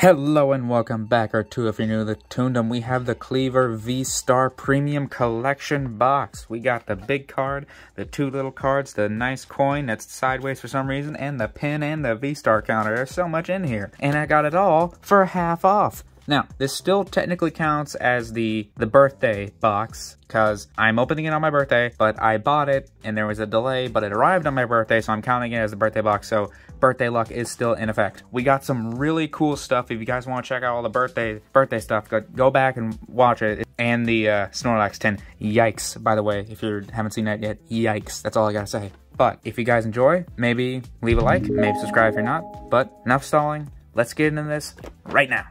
Hello and welcome back, or two if you're new to ToonDom. We have the Kleavor V-Star Premium Collection Box. We got the big card, the two little cards, the nice coin that's sideways for some reason, and the pin and the V-Star counter. There's so much in here. And I got it all for half off. Now, this still technically counts as the birthday box, because I'm opening it on my birthday, but I bought it and there was a delay, but it arrived on my birthday, so I'm counting it as the birthday box, so birthday luck is still in effect. We got some really cool stuff. If you guys want to check out all the birthday stuff, go back and watch it. And the Snorlax tin. Yikes, by the way, if you haven't seen that yet, yikes, that's all I gotta say. But if you guys enjoy, maybe leave a like, maybe subscribe if you're not, but enough stalling, let's get into this right now.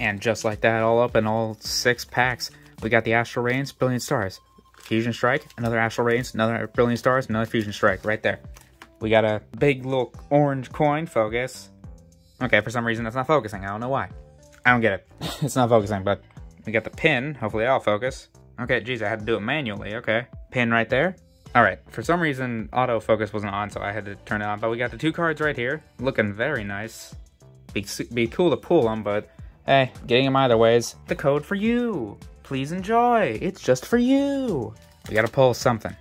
And just like that, all up in all 6 packs, we got the Astral Reigns, Brilliant Stars, Fusion Strike, another Astral Reigns, another Brilliant Stars, another Fusion Strike, right there. We got a big little orange coin, focus. Okay, for some reason it's not focusing, I don't know why. I don't get it. It's not focusing, but we got the pin, hopefully that'll focus. Okay, geez, I had to do it manually, okay. Pin right there. Alright, for some reason autofocus wasn't on, so I had to turn it on, but we got the two cards right here, looking very nice. Be cool to pull them, but... hey, getting them either ways. The code for you. Please enjoy. It's just for you. We gotta pull something.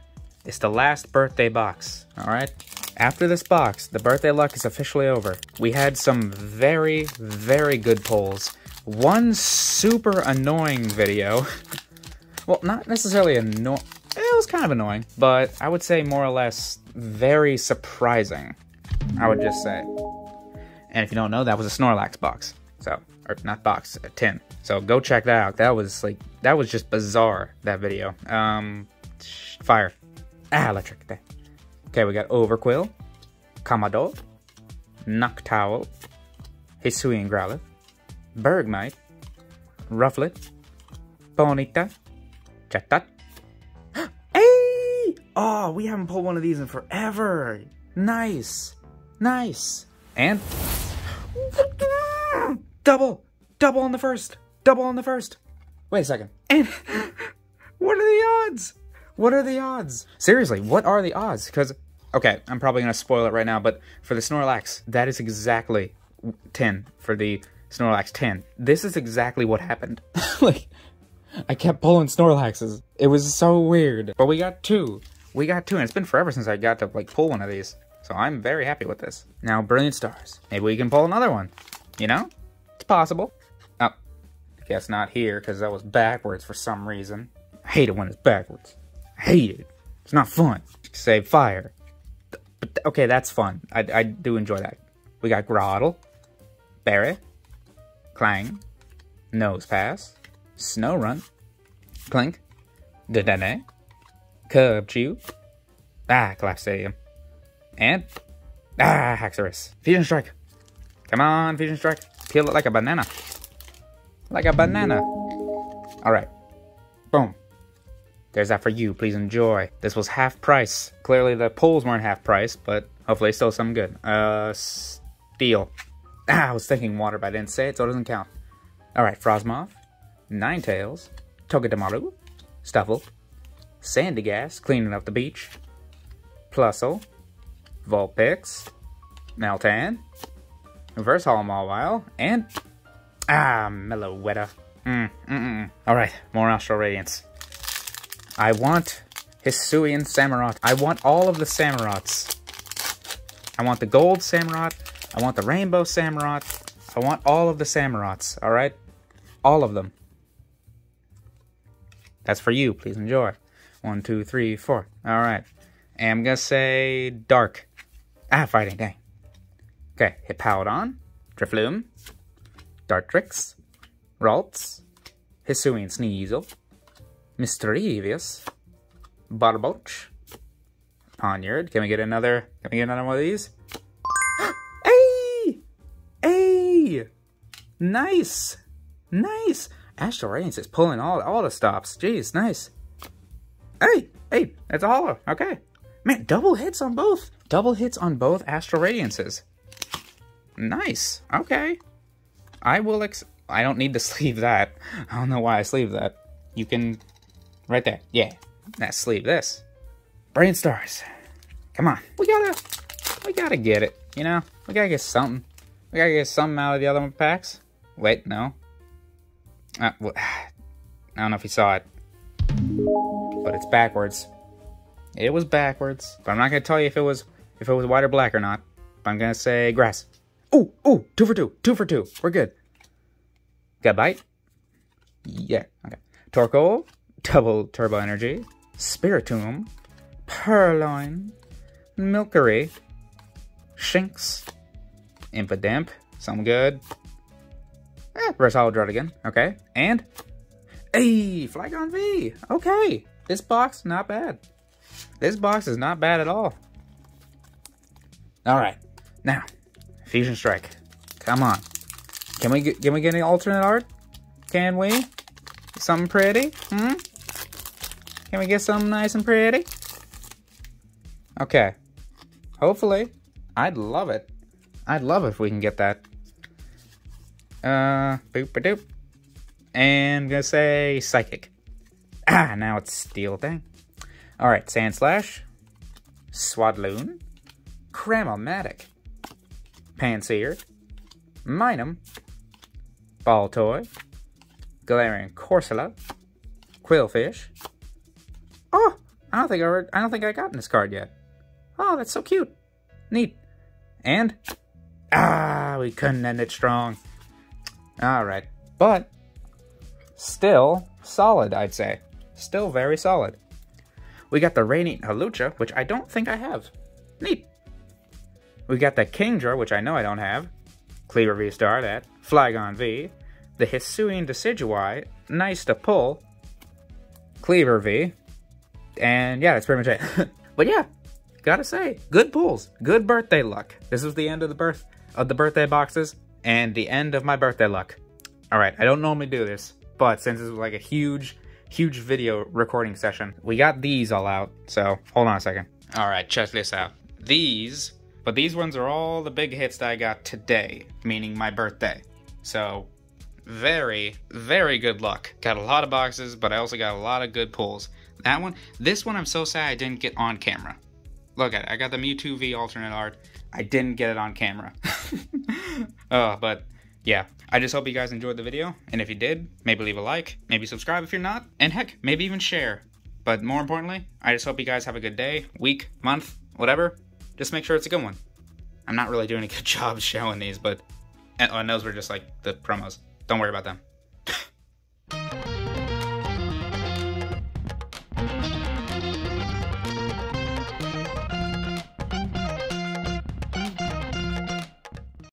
It's the last birthday box, all right? After this box, the birthday luck is officially over. We had some very, very good pulls. One super annoying video. Well, not necessarily annoying. It was kind of annoying, but I would say more or less very surprising, I would just say. And if you don't know, that was a Snorlax box, so. Or not box, a tin. So go check that out. That was just bizarre, that video. Fire. Ah, electric. There. Okay, we got Overquill, Kamado, Noctowl, Hisuian Growlithe, Bergmite, Rufflet, Bonita, Chatot. Hey! Oh, we haven't pulled one of these in forever. Nice. Nice. And... Double on the first. Double on the first. Wait a second. And what are the odds? What are the odds? Seriously, what are the odds? Because, okay, I'm probably going to spoil it right now, but for the Snorlax, that is exactly 10 for the Snorlax 10. This is exactly what happened. Like, I kept pulling Snorlaxes. It was so weird. But we got two. We got two, and it's been forever since I got to, like, pull one of these. So I'm very happy with this. Now, Brilliant Stars. Maybe we can pull another one, you know? Possible. Oh, guess not here, because that was backwards for some reason. I hate it when it's backwards. I hate it. It's not fun. Save fire. But okay, that's fun. I do enjoy that. We got Grottle, Berry, Clang, Nose Pass, Snow Run, Clink, Dedenne, Cubchoo, Collapse Stadium, and Haxorus. Fusion Strike. Come on, Fusion Strike. Peel it like a banana. Like a banana. Alright. Boom. There's that for you. Please enjoy. This was half price. Clearly the pulls weren't half price, but hopefully still some good. Steel. Ah, I was thinking water, but I didn't say it, so it doesn't count. Alright, Frozmoth, Ninetales, Togedemaru, Stuffle, Sandigas, cleaning up the beach, Plusle, Vulpix, Meltan, Reverse Hall Mawile, and... ah, Meloetta. Alright, more Astral Radiance. I want Hisuian Samurott. I want all of the Samurotts. I want the gold Samurott. I want the rainbow Samurott. I want all of the Samurotts, alright? All of them. That's for you, please enjoy. 1, 2, 3, 4. Alright. And I'm gonna say dark. Ah, fighting, dang. Okay, Hippowdon, Drifloon, Dartrix, Ralts, Hisuian Sneasel, Mistrivious, Barboach, Ponyard. Can we get another one of these? Hey! Hey! Nice! Nice! Astral Radiance is pulling all the stops. Jeez, nice. Hey! Hey! That's a holo. Okay. Man, double hits on both. Double hits on both Astral Radiances. Nice. Okay. I will I don't need to sleeve that. I don't know why I sleeve that. You can... right there. Yeah. Now sleeve this. Brilliant Stars. Come on. We gotta get it. You know, we gotta get something. We gotta get something out of the other packs. Wait, no. Well, I don't know if you saw it, but it's backwards. It was backwards, but I'm not gonna tell you if it was white or black or not. But I'm gonna say grass. Ooh, ooh, 2 for 2, 2 for 2. We're good. Got a bite? Yeah. Okay. Torkoal, double turbo energy, Spiritomb, Purloin, Milkery, Shinx, Infodimp, something good. Resolidrod again. Okay. And hey, Flygon V. Okay. This box, not bad. This box is not bad at all. Alright. Now, Fusion Strike. Come on. Can we get an alternate art? Can we? Something pretty? Hmm? Can we get something nice and pretty? Okay. Hopefully. I'd love it. I'd love it if we can get that. Boop-a-doop. And I'm gonna say Psychic. Ah, now it's Steel thing. Alright, Sandslash. Swadloon. Cram-O-Matic. Pansear. Minam. Baltoy. Galarian Corsola. Quillfish. Oh! I don't think I gotten this card yet. Oh, that's so cute. Neat. And ah, we couldn't end it strong. Alright. But still solid, I'd say. Still very solid. We got the Radiant Halucha, which I don't think I have. Neat. We got the Kingdra, which I know I don't have. Kleavor V-Star, that. Flygon V. The Hisuian Decidueye. Nice to pull. Kleavor V. And yeah, that's pretty much it. But yeah, gotta say, good pulls. Good birthday luck. This was the end of the birthday boxes and the end of my birthday luck. Alright, I don't normally do this, but since this was like a huge video recording session, we got these all out, so hold on a second. Alright, check this out. These, but these ones are all the big hits that I got today, meaning my birthday. So, very, very good luck. Got a lot of boxes, but I also got a lot of good pulls. That one, this one I'm so sad I didn't get on camera. Look at it, I got the Mewtwo V alternate art. I didn't get it on camera. Oh, but yeah. I just hope you guys enjoyed the video, and if you did, maybe leave a like, maybe subscribe if you're not, and heck, maybe even share. But more importantly, I just hope you guys have a good day, week, month, whatever. Just make sure it's a good one. I'm not really doing a good job showing these, but and those were just like the promos. Don't worry about them.